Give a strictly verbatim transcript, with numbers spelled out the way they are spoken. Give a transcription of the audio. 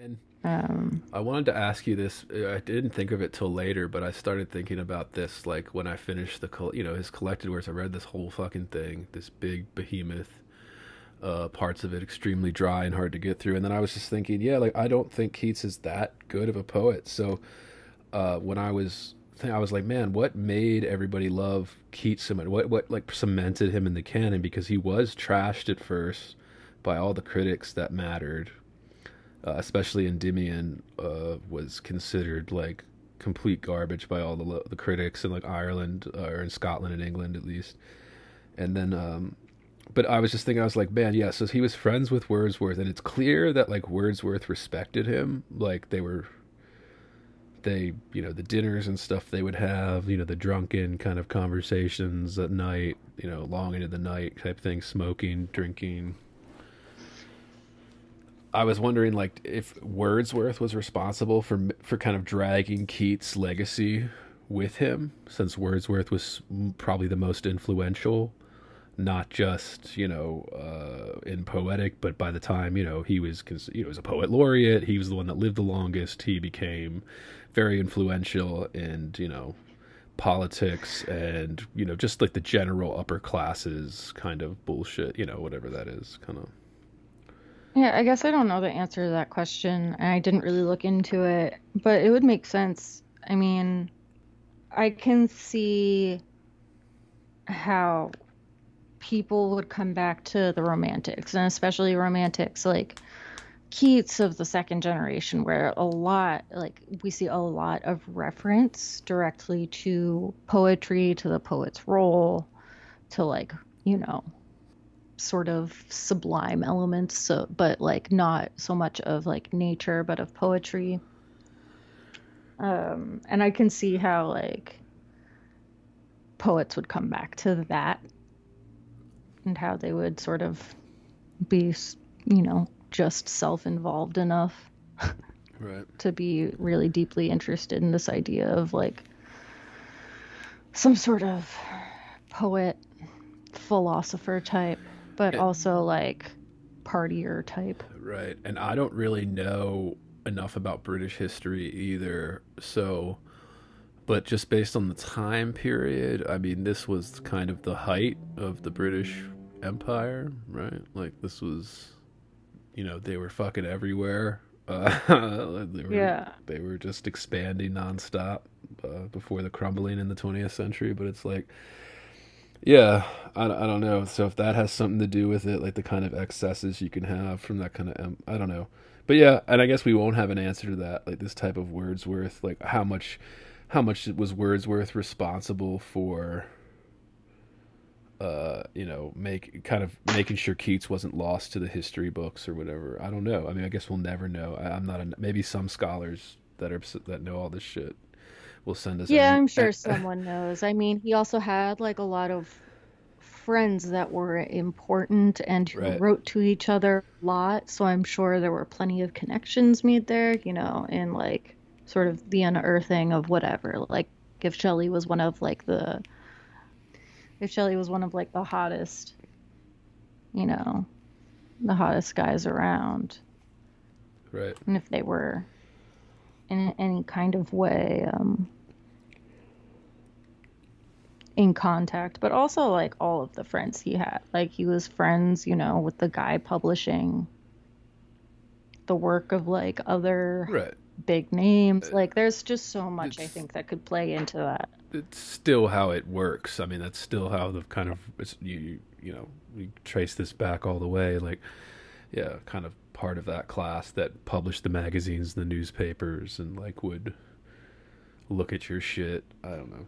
And um, I wanted to ask you this. I didn't think of it till later, but I started thinking about this, like when I finished the, you know, his collected works. I read this whole fucking thing, this big behemoth, uh, parts of it extremely dry and hard to get through. And then I was just thinking, yeah, like I don't think Keats is that good of a poet. So uh, when I was, I was like, man, what made everybody love Keats so much? What, what like cemented him in the canon? Because he was trashed at first by all the critics that mattered. Uh, especially Endymion uh, was considered like complete garbage by all the the critics in like Ireland uh, or in Scotland and England at least. And then, um, but I was just thinking, I was like, man, yeah. So he was friends with Wordsworth, and it's clear that like Wordsworth respected him. Like they were, they you know the dinners and stuff they would have, you know the drunken kind of conversations at night, you know long into the night type thing, smoking, drinking. I was wondering, like, if Wordsworth was responsible for for kind of dragging Keats' legacy with him, since Wordsworth was probably the most influential, not just you know uh, in poetic, but by the time you know he was you know was a poet laureate, he was the one that lived the longest. He became very influential in you know politics and you know just like the general upper classes kind of bullshit, you know whatever that is, kind of. Yeah, I guess I don't know the answer to that question. I didn't really look into it, but it would make sense. I mean, I can see how people would come back to the Romantics, and especially Romantics like Keats of the second generation, where a lot, like we see a lot of reference directly to poetry, to the poet's role, to like, you know, sort of sublime elements, so but like not so much of like nature but of poetry, um and I can see how like poets would come back to that and how they would sort of be you know just self-involved enough right. to be really deeply interested in this idea of like some sort of poet philosopher type, but also like partier type. Right. And I don't really know enough about British history either. So, but just based on the time period, I mean, this was kind of the height of the British Empire, right? Like this was, you know, they were fucking everywhere. Uh, they were, yeah. They were just expanding nonstop uh, before the crumbling in the twentieth century. But it's like, yeah, I, I don't know. So if that has something to do with it, like the kind of excesses you can have from that kind of, I don't know. But yeah, and I guess we won't have an answer to that, like this type of Wordsworth, like how much, how much was Wordsworth responsible for, uh, you know, make kind of making sure Keats wasn't lost to the history books or whatever. I don't know. I mean, I guess we'll never know. I, I'm not, a, maybe some scholars that are, that know all this shit. Will send us yeah, any. I'm sure someone knows. I mean, he also had like a lot of friends that were important and who right. wrote to each other a lot. So I'm sure there were plenty of connections made there, you know, in like sort of the unearthing of whatever. Like if Shelley was one of like the, if Shelley was one of like the hottest, you know, the hottest guys around. Right. And if they were in any kind of way um in contact, but also like all of the friends he had, like he was friends you know with the guy publishing the work of like other right. big names. Like there's just so much it's, I think that could play into that. It's still how it works. I mean, that's still how the kind of it's, you you know we trace this back all the way, like yeah kind of part of that class that published the magazines and the newspapers and like would look at your shit. I don't know.